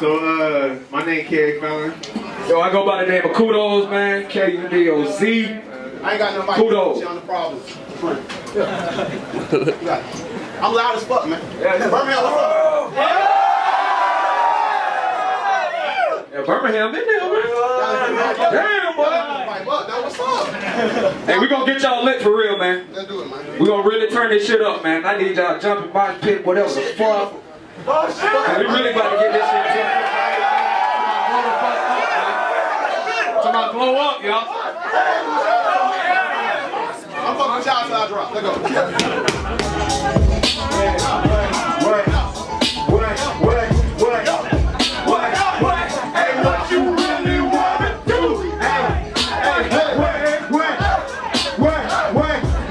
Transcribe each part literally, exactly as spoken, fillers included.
So, uh, my name Kerry Fallon. Yo, I go by the name of Kudoz, man. K U D O Z. I ain't got no mic. Kudoz. On the problem. Yeah. I'm loud as fuck, man. Yeah, Birmingham, what's up? Yeah. Yeah, Birmingham in there, man. Damn, boy. Hey, we gonna get y'all lit for real, man. Let's do it, man. We gonna really turn this shit up, man. I need y'all jumping, box pit, whatever the fuck. Oh, shit. Man, we really about to get this shit together. It's about to blow up, y'all. I'm fucking with y'all till I drop. Let go. Wait, wait, wait, wait, wait, wait. Hey, what you really wanna do? Hey, hey, hey, wait, wait, wait,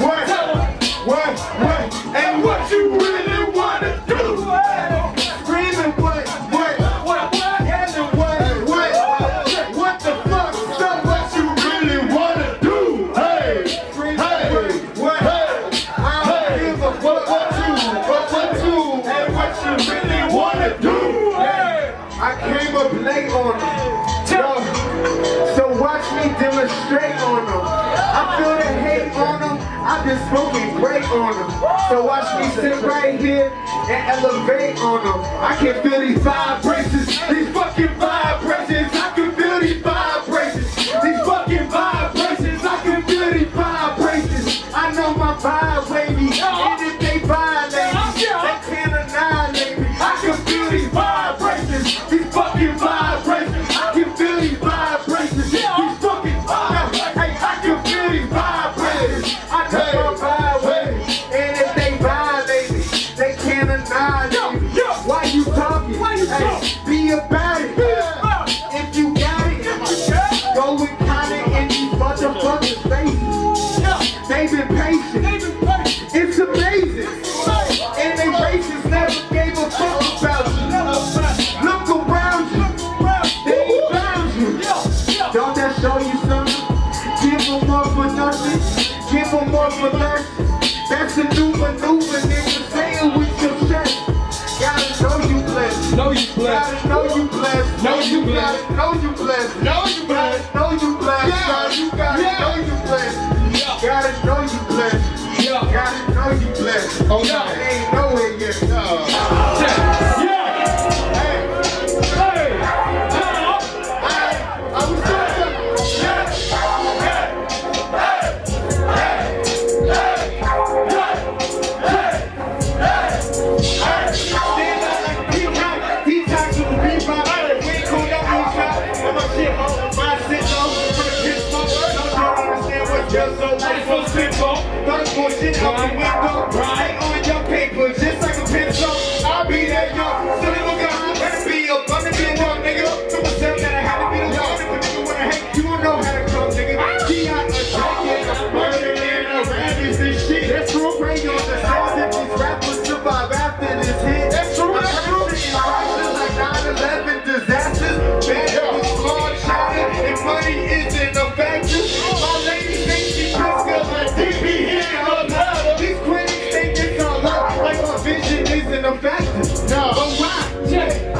wait, wait, wait, wait. Hey, what you really wanna do? Play on them. Yo, so watch me demonstrate on them. I feel the hate on them. I just smoke and break on them. So watch me sit right here and elevate on them. I can feel these vibrations, these fucking vibrations. I can feel these vibrations, these fucking vibrations. I can feel these vibrations. I know my vibe, baby. And if they violate me, they can't annihilate me. I can feel these vibrations, these fucking vibrations. I can feel these vibrations, these fucking vibrations. Hey, I can feel these vibrations. I know my vibe with it. And if they violate me, they can't annihilate me. Why you talking? Hey, be about it. If you got it, go and count it in these motherfucking faces. They've been patient. It's amazing. And they races never gave a fuck. Give them more for less. That's a new maneuver, nigga. Say it with your chest. Gotta know you blessed. Know you blessed. Gotta know you blessed. Know you blessed. Know you blessed. Know you blessed. Know you blessed. You gotta know you blessed. Gotta know you blessed. Gotta know you blessed. Oh no, ain't nowhere yet. No. Shit out the window, right on your paper, just like a pencil. I'll be that young, so they look at how I'm gonna be up, I'm gonna be a young nigga. So I tell that I had to be the young nigga, nigga wanna hate, you don't know how to come, nigga. She out a jacket, a murder and a rabbit and shit. That's true, pray on the sound that these rappers survive after this hit. That's true, that's true. It's like nine eleven disasters, bad was flawed, shouted, and money isn't a factor. My lady thinks she just feel like D B here. No. But why? Yeah. I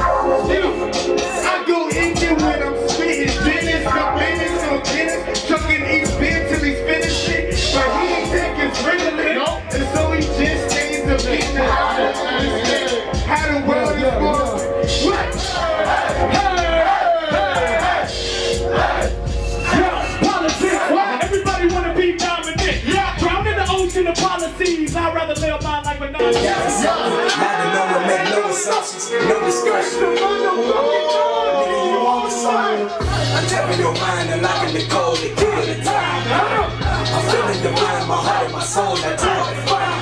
go into when I'm spitting business, no business, no business. Chucking each bit till he's finished it. But he ain't taking friendly, no. And so he just stays a business. I don't understand how the world is going. What? Hey! Hey! Hey! Yeah, politics. What? Everybody wanna be dominant. Yeah. Drown in the ocean of policies. I'd rather live my life with non no discussion. Nigga, you on the side. I'm tapping your mind and locking the cold to kill the time. I'm feeling the mind, my heart and my soul. That time to find.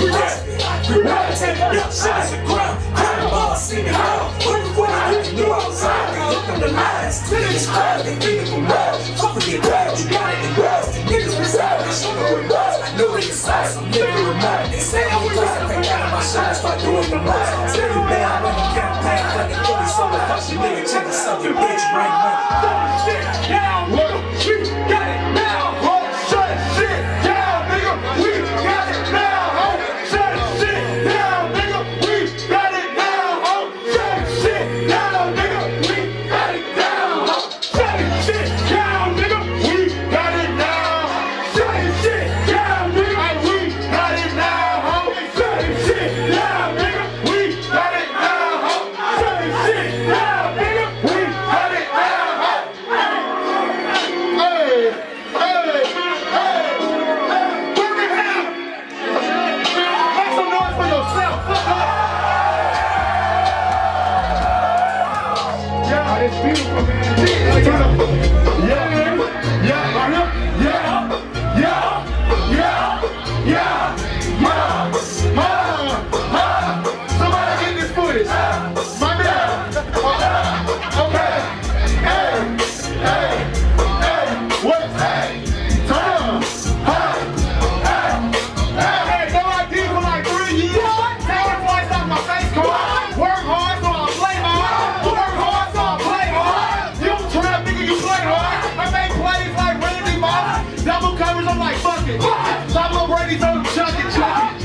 You rap it, you rap it, take it up, shit is a crime. Crime ball, seen it all. What you want to do, you on the side. You look up the lines, clear this crowd, they read it from well. Fuck with your crowd, you got it in grass. Niggas reside, they sugar with us. I know they decide, some nigga remind. They say I'm a crime, I got my shots, start doing the lies. Tell you now, I'm on the campaign, like a bully solo. Fuck you, nigga, check this out, you bitch, bring money. Fuck shit down, nigga, we got it now. Oh, shut shit down, nigga, we got it now. Oh, shut shit down, nigga, we got it now. Oh, shut shit down. beautiful. Yeah, yeah, yeah, yeah, yeah, yeah, yeah. Ma, ma, ma. Somebody get this footage. My man. Okay. Hey, hey, hey. What? Hey. Turn. Hey, hey, hey. Hey, no idea for like three years. Tell the voice out my face. Come on. Work hard so I play hard. Work hard so I play hard. You trap nigga, you play hard. I make plays like Randy Moss. Double covers, I'm like fuck it. Double Brady told him chuck it, chuck it.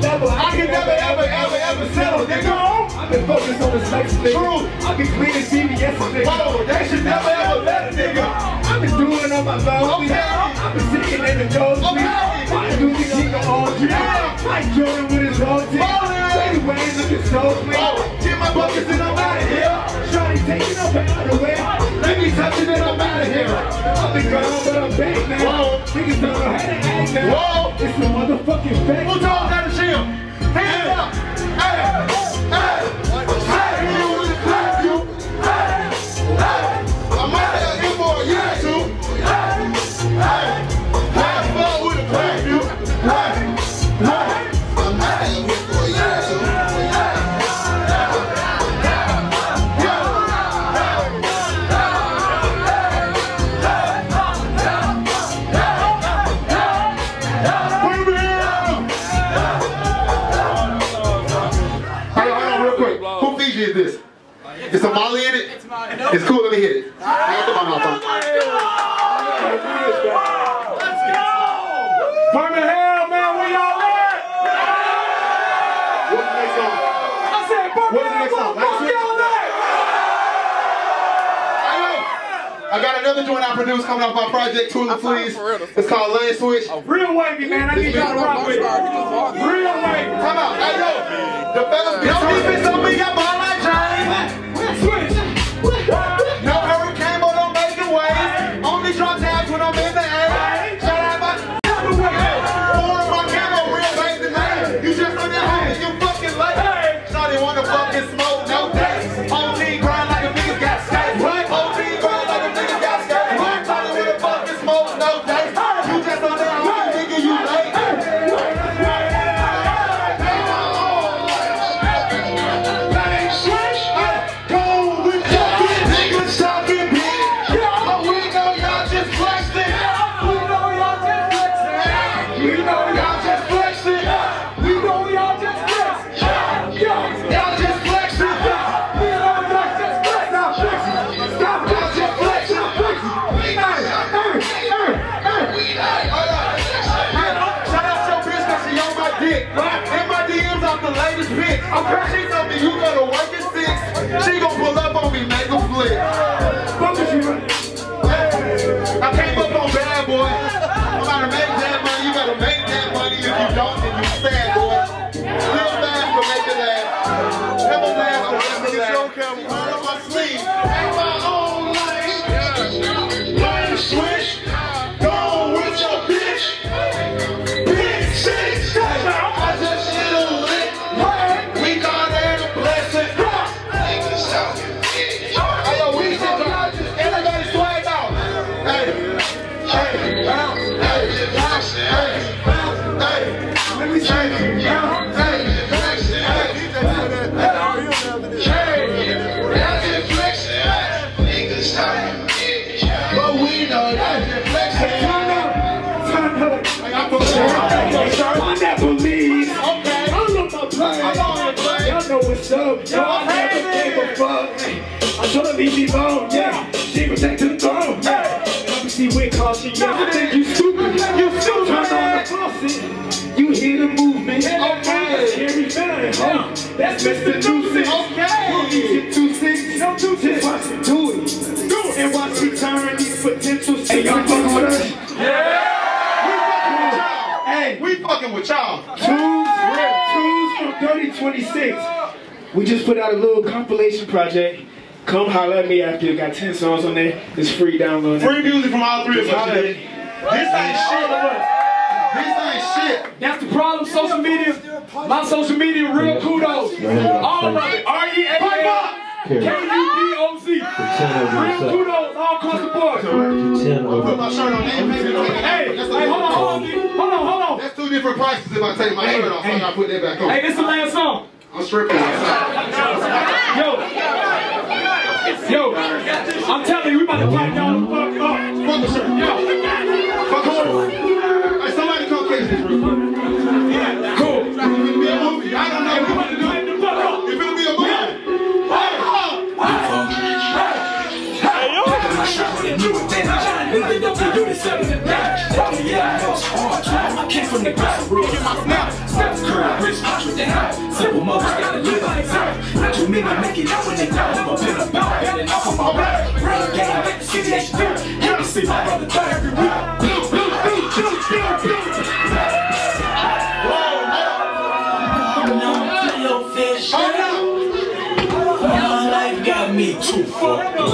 I can never, ever, ever, ever settle, nigga. I've been focused on this next thing. True. I've been cleaning C B S, nigga. Whoa, they should never, ever let a nigga. I've been doing all my vows. Okay. I've been sitting in the doors. Okay. I do this nigga all day. Like Jordan with his whole team. Anyways, looking so clean. Get my buckets and I'm out of here. Shawty taking up and out of here. Let me touch it and I'm out of here. I've been gone, but I'm back now. Niggas don't know how to act now. It's a motherfucking fact. Who told that? This. Is Somali in it? It's, it's cool, let me hit it. Right, come on, come on. Let's go! Burn the hell, man, where y'all at? What's the next song? I said, burn the hell, where y'all at? I got another joint I produced coming off my project, Tula Please. It's called Land Switch. Real wavy, man, I need y'all to rock with it. Real wavy. Come out, hey, yo. The fellas, don't defense on me, y'all behind. Okay. She told me you gotta work at six. She gon' pull up on me, make a flip. I came up on bad boy. I'm about to make that money. You gotta make that money. If you don't, then you sad boy. Real bad for making that. Never laugh for making that. I'm out of my sleeve. Ain't my own lane. Land switch. Go with your bitch. Big six. I just hit a lick. I never leave. Okay. I'm on my plane. I'm on my plane. Y'all know what's up. Yo, I never gave a fuck. I told her leave me alone. Yeah, she was take to the throne. Yeah, obviously we're cautious. You think you stupid? You stupid? Turn on the faucet. You hear the That's Mister two six. Okay. two six. No two six. Watch it. Do it. Do it. And watch me turn these potentials to hey, y'all fucking with us. Yeah. Hey. We fucking with y'all. Hey. We fucking with y'all. Twos from thirty twenty-six. We just put out a little compilation project. Come holler at me after you got ten songs on there. It's free download. Free music from all three of us. This ain't shit. This ain't shit. That's the problem. Social media. My social media, real Kudoz. All of it. R E A L K U D O Z. Real Kudoz all across the board. I put my shirt on. Hey, hold on, hold on, hold on, hold on. That's two different prices if I take my shirt off. I gotta put that back on. Hey, this is the last song. I'm stripping. Yo, yo, I'm telling you, we about to pack y'all the fuck up. Fuck the shirt. Yo, fuck the shirt. This real quick. Yeah, cool. It's gonna be a movie. I don't know. Hey, we about to do it the fuck up. It's gonna be a movie. Hey, I came from the ground. Simple mothers gotta live on it. Not too many make it out when they die. I've been about it and off of my back. Real game, let the city H D. You can see my brother die every week. My life got me too fucked up.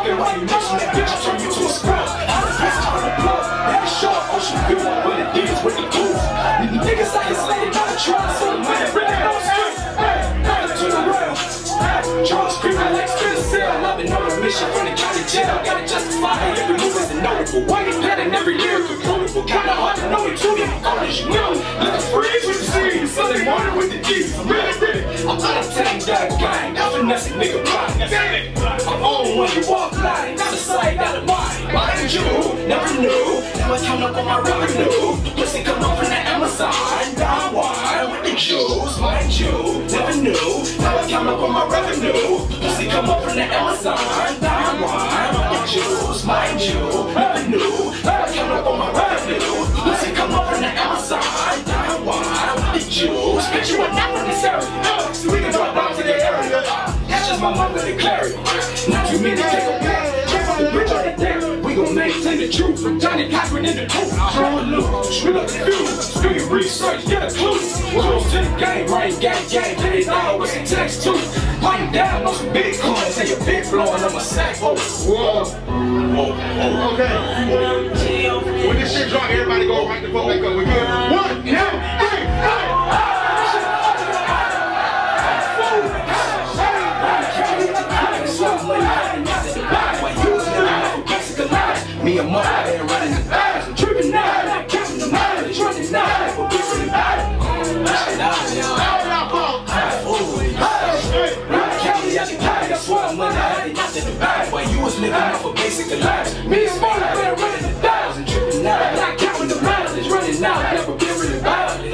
I'm talking right now, so that bitch turn you to a scrub. I'm a bitch on the plug. That is short ocean view, but it deals with the goose. These niggas out here slaying, not trying, so the man really knows straight. Hey, turn around. Charles Creeper like still sell. I've been on a mission from the county jail. Gotta justify every move is a notable. Why you pattern every lyrical protocol? Kinda hard to know it, too. You know this, you know. Let the freeze with the seeds. Sunday morning with the G's. Really, really. I'm out of town, got a gang. Now for nothing, nigga, rock. Damn it. I'm on when you walk by. Not a sight, not a mind. Why did you? Never knew. Now I count up on my revenue. The pussy come up from the Amazon. Down wide with the Jews. Mind you, never knew. Now I count up on my revenue. Pussy come up from the Amazon. Down wide with the Jews. Mind you, never knew. Now I count up on my revenue. Pussy come up from the Amazon. Down wide with the Jews. Bitch, you are not from this area. So we can drop bombs in the area. That's just my mother declaring. Not too many take a back. Just on the bridge on the deck. We gon' maintain the truth. From Johnny Cochran in the truth. Throw a loop. Spit up the fuse. Do your research. Get a clue. Close to the game. Rain, gang, gang. Please always in text too. Pipe down on some big coins. And your big blowin' on my sack. Whoa. Whoa. Whoa. Whoa. Okay. Whoa. When this shit drunk, everybody go right the fuck back up. We good. One, two, three, four. Me and Mother, they're running the back. Trippin' out, not counting the money. Trippin' out, but we're running back. I swear I'm not hiding nothing about it. While you was living off a basic allowance. Me and Mother, they're running the thousand. Trippin' out, not counting the money. It's running out, never been running back. It's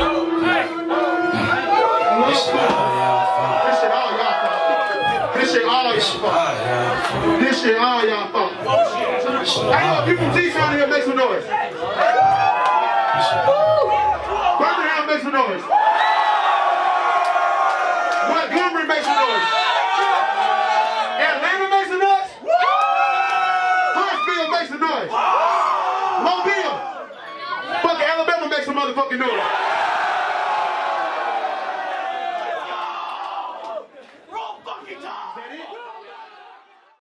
all y'all fault. This shit all y'all fault. This shit all y'all fault. Hey, look, people from T-Town here, make some noise. Birmingham, make some noise. Montgomery, make some noise. Atlanta, make some noise. Huntsville, make some noise. Mobile. Fucking Alabama, make some motherfucking noise.